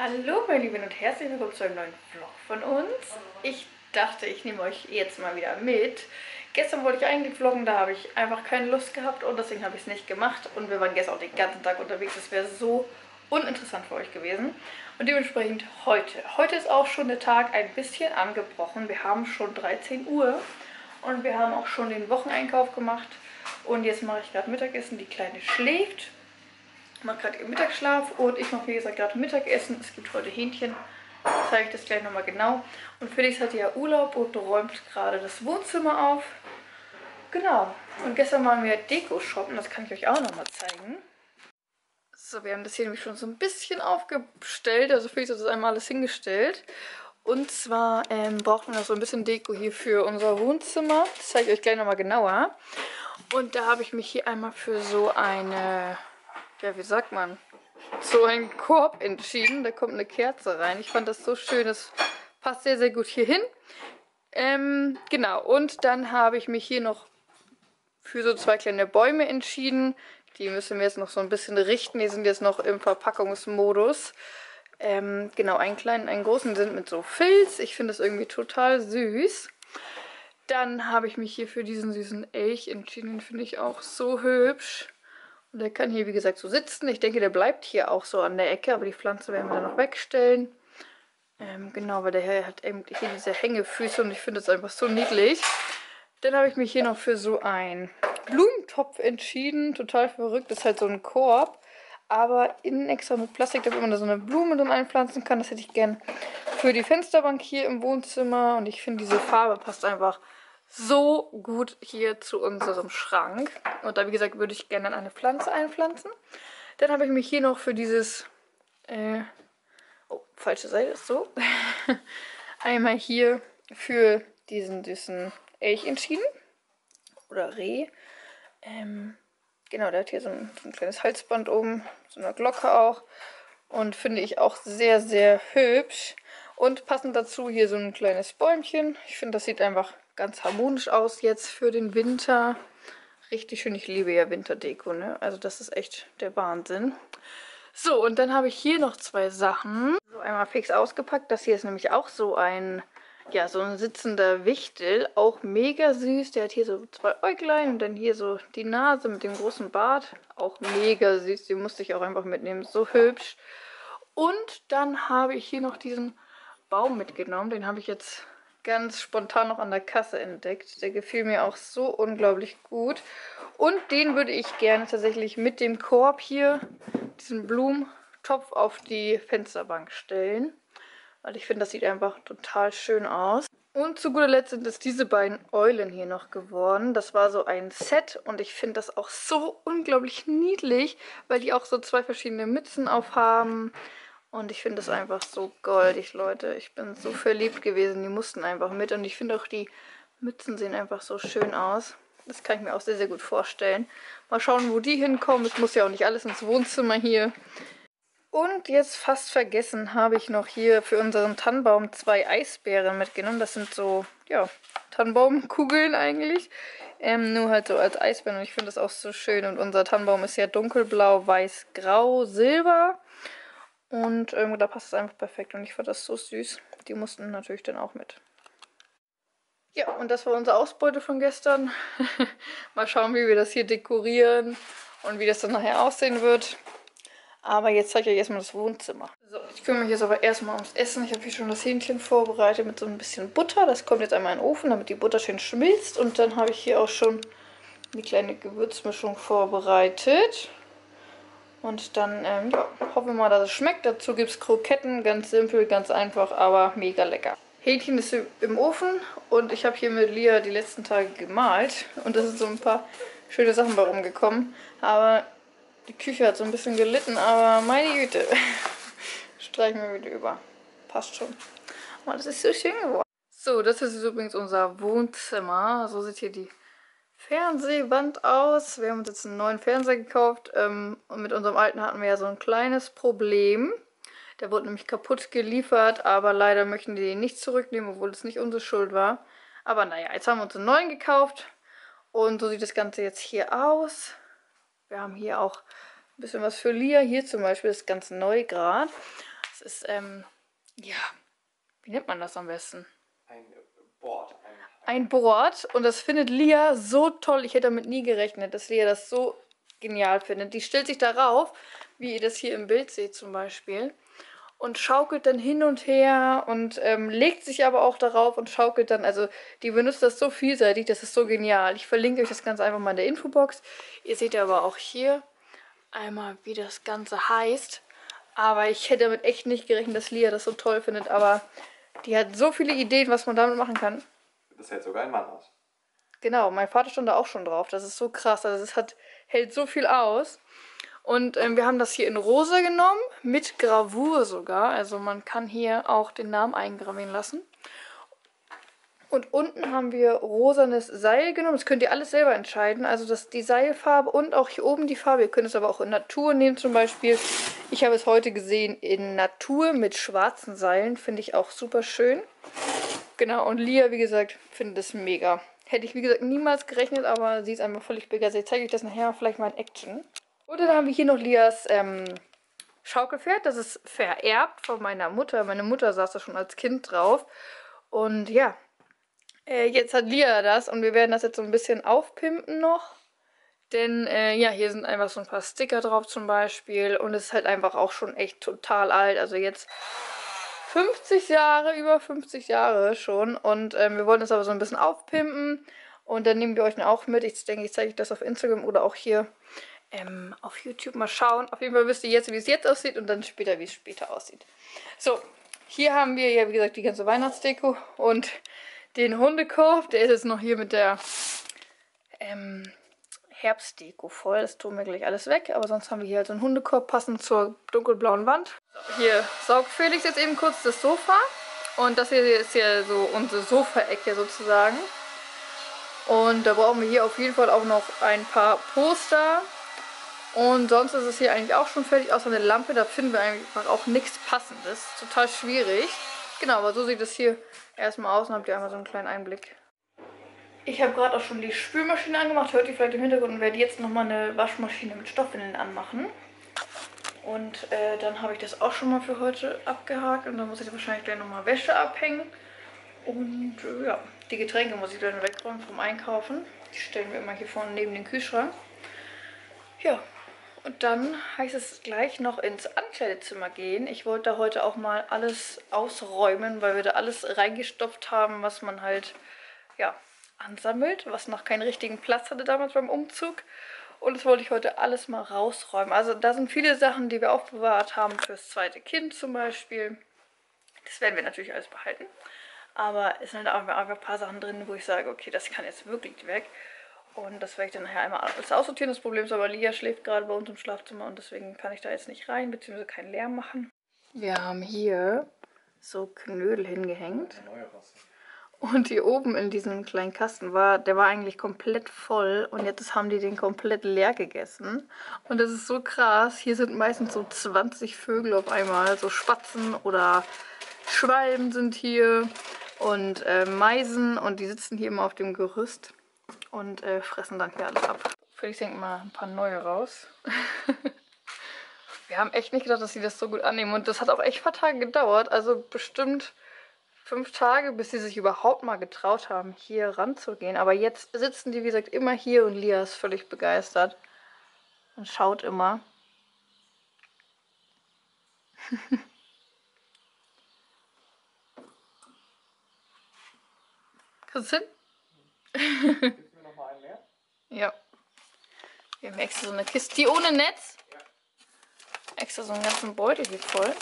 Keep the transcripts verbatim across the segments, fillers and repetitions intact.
Hallo meine Lieben und herzlich willkommen zu einem neuen Vlog von uns. Ich dachte, ich nehme euch jetzt mal wieder mit. Gestern wollte ich eigentlich vloggen, da habe ich einfach keine Lust gehabt und deswegen habe ich es nicht gemacht. Und wir waren gestern auch den ganzen Tag unterwegs, das wäre so uninteressant für euch gewesen. Und dementsprechend heute. Heute ist auch schon der Tag ein bisschen angebrochen. Wir haben schon dreizehn Uhr und wir haben auch schon den Wocheneinkauf gemacht. Und jetzt mache ich gerade Mittagessen, die Kleine schläft. Ich mache gerade ihren Mittagsschlaf und ich mache, wie gesagt, gerade Mittagessen. Es gibt heute Hähnchen. Ich zeige euch das gleich nochmal genau. Und Felix hatte ja Urlaub und räumt gerade das Wohnzimmer auf. Genau. Und gestern waren wir Deko shoppen. Das kann ich euch auch nochmal zeigen. So, wir haben das hier nämlich schon so ein bisschen aufgestellt. Also Felix hat das einmal alles hingestellt. Und zwar ähm, braucht man noch so ein bisschen Deko hier für unser Wohnzimmer. Das zeige ich euch gleich nochmal genauer. Und da habe ich mich hier einmal für so eine... Ja, wie sagt man? So einen Korb entschieden. Da kommt eine Kerze rein. Ich fand das so schön. Das passt sehr, sehr gut hier hin. Ähm, genau. Und dann habe ich mich hier noch für so zwei kleine Bäume entschieden. Die müssen wir jetzt noch so ein bisschen richten. Die sind jetzt noch im Verpackungsmodus. Ähm, genau, einen kleinen, einen großen sind mit so Filz. Ich finde das irgendwie total süß. Dann habe ich mich hier für diesen süßen Elch entschieden. Den finde ich auch so hübsch. Und der kann hier, wie gesagt, so sitzen. Ich denke, der bleibt hier auch so an der Ecke, aber die Pflanze werden wir dann noch wegstellen. Ähm, genau, weil der Herr hat eben hier diese Hängefüße und ich finde das einfach so niedlich. Dann habe ich mich hier noch für so einen Blumentopf entschieden. Total verrückt, das ist halt so ein Korb. Aber innen extra mit Plastik, damit man da so eine Blume drin einpflanzen kann. Das hätte ich gern für die Fensterbank hier im Wohnzimmer. Und ich finde, diese Farbe passt einfach so gut hier zu unserem Schrank. Und da, wie gesagt, würde ich gerne eine Pflanze einpflanzen. Dann habe ich mich hier noch für dieses... Äh, oh, falsche Seite ist so. Einmal hier für diesen süßen Elch entschieden. Oder Reh. Ähm, genau, der hat hier so ein, so ein kleines Halsband oben. So eine Glocke auch. Und finde ich auch sehr, sehr hübsch. Und passend dazu hier so ein kleines Bäumchen. Ich finde, das sieht einfach... ganz harmonisch aus jetzt für den Winter. Richtig schön, ich liebe ja Winterdeko, ne? Also das ist echt der Wahnsinn. So, und dann habe ich hier noch zwei Sachen. So, einmal fix ausgepackt. Das hier ist nämlich auch so ein, ja, so ein sitzender Wichtel. Auch mega süß. Der hat hier so zwei Äuglein und dann hier so die Nase mit dem großen Bart. Auch mega süß. Die musste ich auch einfach mitnehmen. So hübsch. Und dann habe ich hier noch diesen Baum mitgenommen. Den habe ich jetzt... ganz spontan noch an der Kasse entdeckt. Der gefiel mir auch so unglaublich gut. Und den würde ich gerne tatsächlich mit dem Korb hier, diesen Blumentopf, auf die Fensterbank stellen. Weil ich finde, das sieht einfach total schön aus. Und zu guter Letzt sind es diese beiden Eulen hier noch geworden. Das war so ein Set und ich finde das auch so unglaublich niedlich, weil die auch so zwei verschiedene Mützen aufhaben. Und ich finde das einfach so goldig, Leute. Ich bin so verliebt gewesen. Die mussten einfach mit. Und ich finde auch, die Mützen sehen einfach so schön aus. Das kann ich mir auch sehr, sehr gut vorstellen. Mal schauen, wo die hinkommen. Es muss ja auch nicht alles ins Wohnzimmer hier. Und jetzt fast vergessen habe ich noch hier für unseren Tannenbaum zwei Eisbeeren mitgenommen. Das sind so, ja, Tannenbaumkugeln eigentlich. Ähm, nur halt so als Eisbeeren. Und ich finde das auch so schön. Und unser Tannenbaum ist ja dunkelblau, weiß, grau, silber. Und ähm, da passt es einfach perfekt und ich fand das so süß. Die mussten natürlich dann auch mit. Ja, und das war unsere Ausbeute von gestern. Mal schauen, wie wir das hier dekorieren und wie das dann nachher aussehen wird. Aber jetzt zeige ich euch erstmal das Wohnzimmer. So, ich kümmere mich jetzt aber erstmal ums Essen. Ich habe hier schon das Hähnchen vorbereitet mit so ein bisschen Butter. Das kommt jetzt einmal in den Ofen, damit die Butter schön schmilzt. Und dann habe ich hier auch schon eine kleine Gewürzmischung vorbereitet. Und dann ähm, ja, hoffen wir mal, dass es schmeckt. Dazu gibt es Kroketten, ganz simpel, ganz einfach, aber mega lecker. Hähnchen ist im Ofen und ich habe hier mit Lia die letzten Tage gemalt. Und da sind so ein paar schöne Sachen bei rumgekommen. Aber die Küche hat so ein bisschen gelitten, aber meine Güte, streichen wir wieder über. Passt schon. Aber das ist so schön geworden. So, das ist übrigens unser Wohnzimmer. So sieht hier die... Fernsehwand aus. Wir haben uns jetzt einen neuen Fernseher gekauft ähm, und mit unserem alten hatten wir ja so ein kleines Problem. Der wurde nämlich kaputt geliefert, aber leider möchten die den nicht zurücknehmen, obwohl es nicht unsere Schuld war. Aber naja, jetzt haben wir uns einen neuen gekauft und so sieht das Ganze jetzt hier aus. Wir haben hier auch ein bisschen was für Lia, hier zum Beispiel das ganze neu gerade. Das ist, ähm, ja, wie nennt man das am besten? Ein Board. Ein, ein, ein Board. Und das findet Lia so toll. Ich hätte damit nie gerechnet, dass Lia das so genial findet. Die stellt sich darauf, wie ihr das hier im Bild seht zum Beispiel, und schaukelt dann hin und her und ähm, legt sich aber auch darauf und schaukelt dann, also die benutzt das so vielseitig, das ist so genial. Ich verlinke euch das Ganze einfach mal in der Infobox. Ihr seht aber auch hier einmal, wie das Ganze heißt. Aber ich hätte damit echt nicht gerechnet, dass Lia das so toll findet, aber die hat so viele Ideen, was man damit machen kann. Das hält sogar ein Mann aus. Genau, mein Vater stand da auch schon drauf. Das ist so krass, also es hat, hält so viel aus. Und ähm, wir haben das hier in rosa genommen, mit Gravur sogar. Also man kann hier auch den Namen eingravieren lassen. Und unten haben wir rosanes Seil genommen. Das könnt ihr alles selber entscheiden. Also das, die Seilfarbe und auch hier oben die Farbe. Ihr könnt es aber auch in Natur nehmen zum Beispiel. Ich habe es heute gesehen in Natur mit schwarzen Seilen. Finde ich auch super schön. Genau, und Lia, wie gesagt, findet es mega. Hätte ich, wie gesagt, niemals gerechnet, aber sie ist einfach völlig begeistert. Ich zeige euch das nachher vielleicht mal in Action. Und dann haben wir hier noch Lias ähm, Schaukelpferd. Das ist vererbt von meiner Mutter. Meine Mutter saß da schon als Kind drauf. Und ja, äh, jetzt hat Lia das. Und wir werden das jetzt so ein bisschen aufpimpen noch. Denn äh, ja, hier sind einfach so ein paar Sticker drauf zum Beispiel. Und es ist halt einfach auch schon echt total alt. Also jetzt fünfzig Jahre, über fünfzig Jahre schon. Und ähm, wir wollen das aber so ein bisschen aufpimpen. Und dann nehmen wir euch dann auch mit. Ich denke, ich zeige euch das auf Instagram oder auch hier. Ähm, auf YouTube mal schauen. Auf jeden Fall wisst ihr jetzt, wie es jetzt aussieht und dann später, wie es später aussieht. So, hier haben wir ja, wie gesagt, die ganze Weihnachtsdeko und den Hundekorb. Der ist jetzt noch hier mit der ähm, Herbstdeko voll. Das tun wir gleich alles weg. Aber sonst haben wir hier halt so einen Hundekorb passend zur dunkelblauen Wand. So, hier saugt Felix jetzt eben kurz das Sofa. Und das hier ist ja so unsere Sofaecke sozusagen. Und da brauchen wir hier auf jeden Fall auch noch ein paar Poster. Und sonst ist es hier eigentlich auch schon fertig, außer eine Lampe, da finden wir einfach auch nichts Passendes. Total schwierig. Genau, aber so sieht es hier erstmal aus und habt ihr einmal so einen kleinen Einblick. Ich habe gerade auch schon die Spülmaschine angemacht, hört ihr vielleicht im Hintergrund, und werde jetzt nochmal eine Waschmaschine mit Stoffwindeln anmachen. Und äh, dann habe ich das auch schon mal für heute abgehakt und dann muss ich wahrscheinlich gleich nochmal Wäsche abhängen. Und äh, ja, die Getränke muss ich dann wegräumen vom Einkaufen. Die stellen wir immer hier vorne neben den Kühlschrank. Ja. Und dann heißt es gleich noch ins Ankleidezimmer gehen. Ich wollte da heute auch mal alles ausräumen, weil wir da alles reingestopft haben, was man halt, ja, ansammelt, was noch keinen richtigen Platz hatte damals beim Umzug. Und das wollte ich heute alles mal rausräumen. Also da sind viele Sachen, die wir aufbewahrt haben fürs zweite Kind zum Beispiel. Das werden wir natürlich alles behalten. Aber es sind halt auch ein paar Sachen drin, wo ich sage, okay, das kann jetzt wirklich weg. Und das werde ich dann nachher einmal alles aussortieren. Das Problem ist aber, Lia schläft gerade bei uns im Schlafzimmer und deswegen kann ich da jetzt nicht rein, beziehungsweise keinen Lärm machen. Wir haben hier so Knödel hingehängt. Und hier oben in diesem kleinen Kasten war, der war eigentlich komplett voll und jetzt haben die den komplett leer gegessen. Und das ist so krass. Hier sind meistens so zwanzig Vögel auf einmal, so Spatzen oder Schwalben sind hier und äh, Meisen und die sitzen hier immer auf dem Gerüst. Und äh, fressen dann hier alles ab. Felix hängt mal ein paar neue raus. Wir haben echt nicht gedacht, dass sie das so gut annehmen. Und das hat auch echt ein paar Tage gedauert. Also bestimmt fünf Tage, bis sie sich überhaupt mal getraut haben, hier ranzugehen. Aber jetzt sitzen die, wie gesagt, immer hier. Und Lia ist völlig begeistert. Und schaut immer. Kriegst du hin? Gibst du mir noch mal einen mehr? Ja. Wir haben extra so eine Kiste, die ohne Netz. Ja. Extra so einen ganzen Beutel hier voll.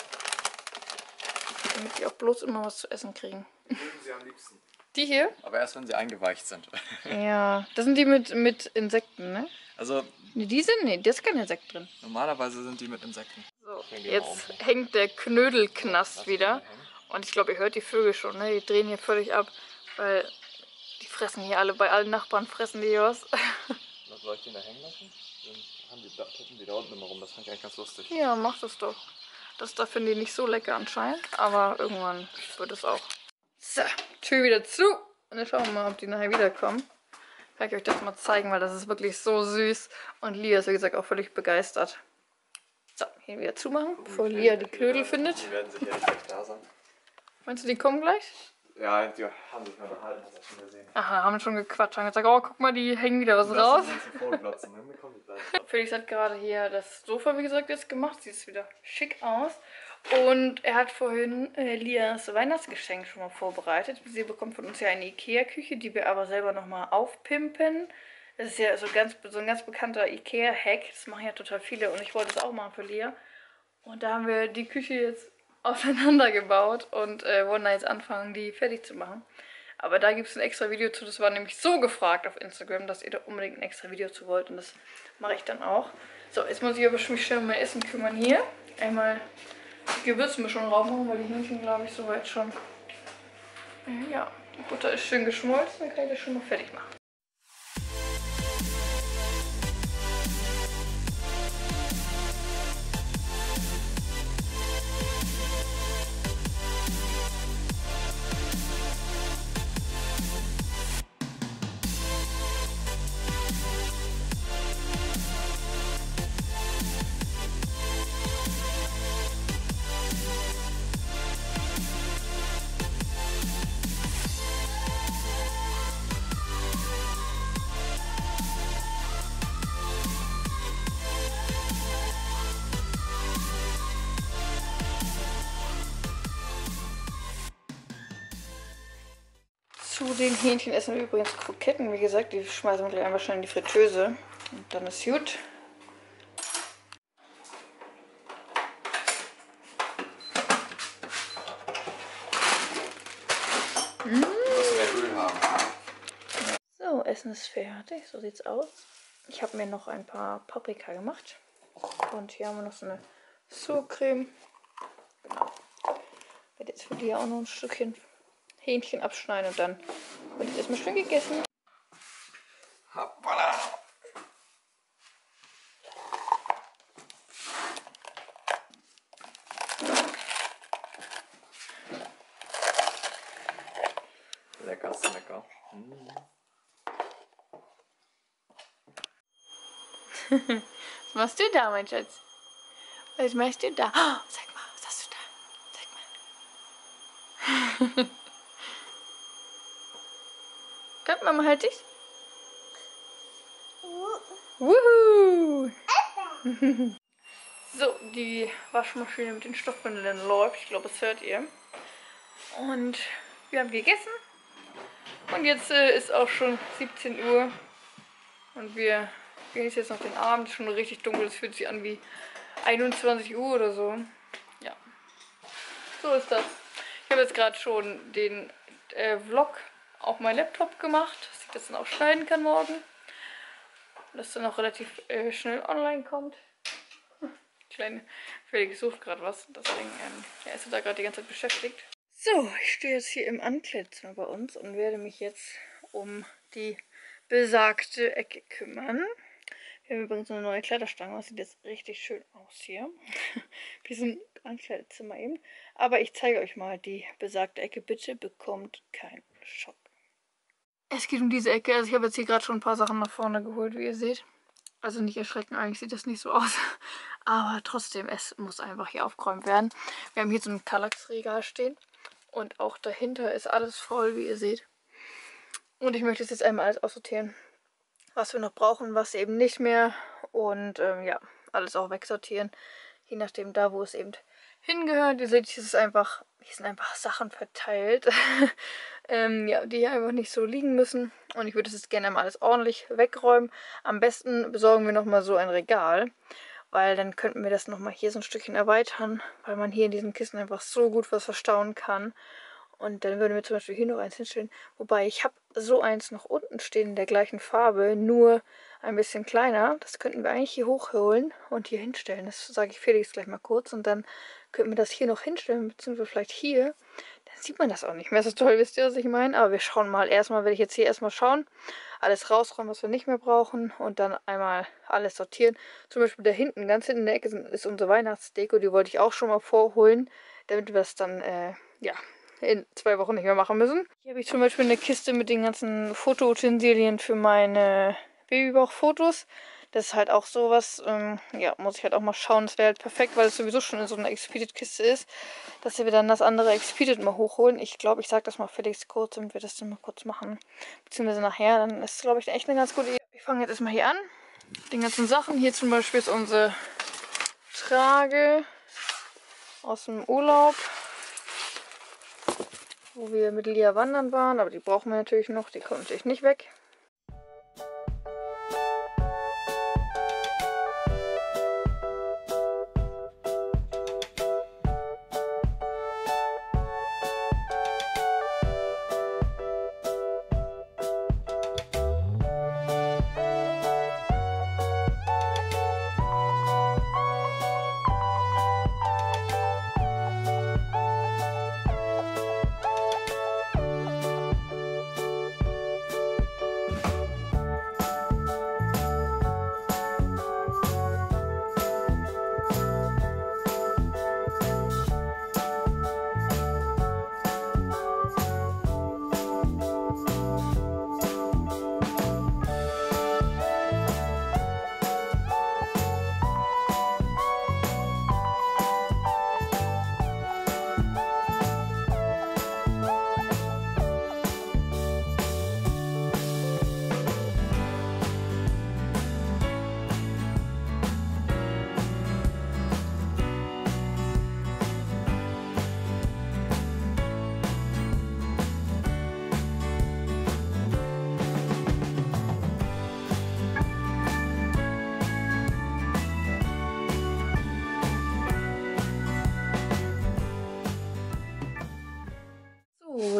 Damit die auch bloß immer was zu essen kriegen. Die mögen sie am liebsten. Die hier? Aber erst, wenn sie eingeweicht sind. Ja, das sind die mit, mit Insekten, ne? Also... Ne, die sind... Ne, da ist kein Insekt drin. Normalerweise sind die mit Insekten. So, jetzt hängt der Knödelknast wieder. Und ich glaube, ihr hört die Vögel schon, ne? Die drehen hier völlig ab, weil... Die fressen hier alle, bei allen Nachbarn fressen die hier was. Was soll ich denn da hängen lassen? Dann tippen die da unten immer rum, das fand ich eigentlich ganz lustig. Ja, mach das doch. Das da finden die nicht so lecker anscheinend, aber irgendwann wird es auch. So, Tür wieder zu. Und dann schauen wir mal, ob die nachher wiederkommen. Kann ich euch das mal zeigen, weil das ist wirklich so süß. Und Lia ist, wie gesagt, auch völlig begeistert. So, hier wieder zumachen, bevor Lia die Knödel findet. Die werden sicherlich gleich da sein. Meinst du, die kommen gleich? Ja, die haben sich mal behalten, das hast du schon gesehen. Aha, haben schon gequatscht, haben gesagt, oh, guck mal, die hängen wieder was raus. Felix hat gerade hier das Sofa, wie gesagt, jetzt gemacht. Sieht es wieder schick aus. Und er hat vorhin äh, Lias Weihnachtsgeschenk schon mal vorbereitet. Sie bekommt von uns ja eine Ikea-Küche, die wir aber selber nochmal aufpimpen. Das ist ja so, ganz, so ein ganz bekannter Ikea-Hack. Das machen ja total viele und ich wollte es auch machen für Lia. Und da haben wir die Küche jetzt auseinander gebaut und äh, wollen da jetzt anfangen, die fertig zu machen. Aber da gibt es ein extra Video zu. Das war nämlich so gefragt auf Instagram, dass ihr da unbedingt ein extra Video zu wollt. Und das mache ich dann auch. So, jetzt muss ich aber schon mich schnell um mein Essen kümmern hier. Einmal die Gewürzmischung raufmachen, weil die Hähnchen, glaube ich, soweit schon... Ja, die Butter ist schön geschmolzen. Dann kann ich das schon mal fertig machen. Zu den Hähnchen essen wir übrigens Kroketten, wie gesagt, die schmeißen wir gleich einfach schnell in die Fritteuse und dann ist gut. Mmh. Du musst mehr Öl haben. So, Essen ist fertig, so sieht's aus. Ich habe mir noch ein paar Paprika gemacht und hier haben wir noch so eine Sourcreme. Genau. Ich werde jetzt für die auch noch ein Stückchen Hähnchen abschneiden und dann wird es erstmal schön gegessen. Hoppala. Lecker, ist lecker. Mm. Was machst du da, mein Schatz? Was machst du da? Oh, sag mal, was hast du da? Sag mal. Komm, Mama, halt dich. Wuhu! So, die Waschmaschine mit den Stoffwindeln läuft. Ich glaube, das hört ihr. Und wir haben gegessen. Und jetzt äh, ist auch schon siebzehn Uhr. Und wir genießen jetzt noch den Abend. Schon richtig dunkel. Es fühlt sich an wie einundzwanzig Uhr oder so. Ja. So ist das. Ich habe jetzt gerade schon den äh, Vlog auf meinen Laptop gemacht, dass ich das dann auch schneiden kann morgen. Und dass dann auch relativ äh, schnell online kommt. Kleine Felix sucht gerade was, deswegen ähm, ja, ist er da gerade die ganze Zeit beschäftigt. So, ich stehe jetzt hier im Ankleidzimmer bei uns und werde mich jetzt um die besagte Ecke kümmern. Wir haben übrigens eine neue Kleiderstange, das sieht jetzt richtig schön aus hier. Wie so ein Ankleidzimmer eben. Aber ich zeige euch mal die besagte Ecke. Bitte bekommt keinen Schock. Es geht um diese Ecke. Also ich habe jetzt hier gerade schon ein paar Sachen nach vorne geholt, wie ihr seht. Also nicht erschrecken, eigentlich sieht das nicht so aus. Aber trotzdem, es muss einfach hier aufgeräumt werden. Wir haben hier so ein Kallax-Regal stehen. Und auch dahinter ist alles voll, wie ihr seht. Und ich möchte es jetzt einmal alles aussortieren. Was wir noch brauchen, was eben nicht mehr. Und ähm, ja, alles auch wegsortieren. Je nachdem da, wo es eben hingehört. Ihr seht, hier ist einfach, hier sind einfach Sachen verteilt. ähm, ja, die hier einfach nicht so liegen müssen. Und ich würde das jetzt gerne mal alles ordentlich wegräumen. Am besten besorgen wir nochmal so ein Regal, weil dann könnten wir das nochmal hier so ein Stückchen erweitern, weil man hier in diesen Kissen einfach so gut was verstauen kann. Und dann würden wir zum Beispiel hier noch eins hinstellen. Wobei, ich habe so eins noch unten stehen in der gleichen Farbe, nur ein bisschen kleiner. Das könnten wir eigentlich hier hochholen und hier hinstellen. Das sage ich Felix gleich mal kurz. Und dann könnten wir das hier noch hinstellen, beziehungsweise vielleicht hier. Dann sieht man das auch nicht mehr. Das ist toll, wisst ihr, was ich meine? Aber wir schauen mal. Erstmal werde ich jetzt hier erstmal schauen. Alles rausräumen, was wir nicht mehr brauchen. Und dann einmal alles sortieren. Zum Beispiel da hinten, ganz hinten in der Ecke ist unsere Weihnachtsdeko. Die wollte ich auch schon mal vorholen, damit wir das dann, äh, ja... in zwei Wochen nicht mehr machen müssen. Hier habe ich zum Beispiel eine Kiste mit den ganzen Fotoutensilien für meine Babybauchfotos. Das ist halt auch sowas, ähm, ja, muss ich halt auch mal schauen. Das wäre halt perfekt, weil es sowieso schon in so einer Expedit-Kiste ist, dass wir dann das andere Expedit mal hochholen. Ich glaube, ich sage das mal Felix kurz, damit wir das dann mal kurz machen. Beziehungsweise nachher, dann ist es, glaube ich, echt eine ganz gute Idee. Wir fangen jetzt erstmal hier an. Den ganzen Sachen. Hier zum Beispiel ist unsere Trage aus dem Urlaub, wo wir mit Lia wandern waren, aber die brauchen wir natürlich noch, die kommen natürlich nicht weg.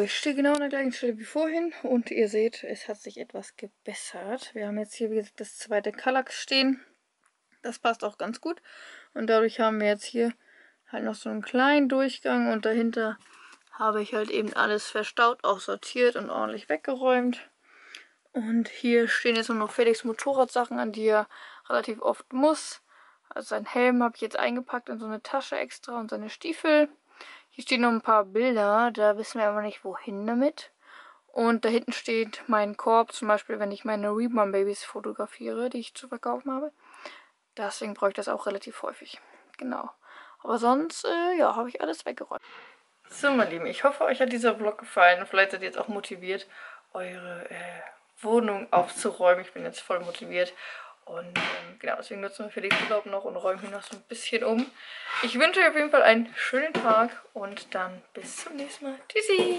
Ich stehe genau an der gleichen Stelle wie vorhin und ihr seht, es hat sich etwas gebessert. Wir haben jetzt hier, wie gesagt, das zweite Kallax stehen. Das passt auch ganz gut. Und dadurch haben wir jetzt hier halt noch so einen kleinen Durchgang und dahinter habe ich halt eben alles verstaut, auch sortiert und ordentlich weggeräumt. Und hier stehen jetzt nur noch Felix Motorradsachen, an die er relativ oft muss. Also seinen Helm habe ich jetzt eingepackt in so eine Tasche extra und seine Stiefel. Hier stehen noch ein paar Bilder, da wissen wir aber nicht, wohin damit. Und da hinten steht mein Korb, zum Beispiel, wenn ich meine Reborn-Babys fotografiere, die ich zu verkaufen habe. Deswegen brauche ich das auch relativ häufig. Genau. Aber sonst, äh, ja, habe ich alles weggeräumt. So, meine Lieben, ich hoffe, euch hat dieser Vlog gefallen. Vielleicht seid ihr jetzt auch motiviert, eure äh, Wohnung aufzuräumen. Ich bin jetzt voll motiviert. Und ähm, genau, deswegen nutzen wir für den Urlaub noch und räumen hier noch so ein bisschen um. Ich wünsche euch auf jeden Fall einen schönen Tag und dann bis zum nächsten Mal. Tschüssi!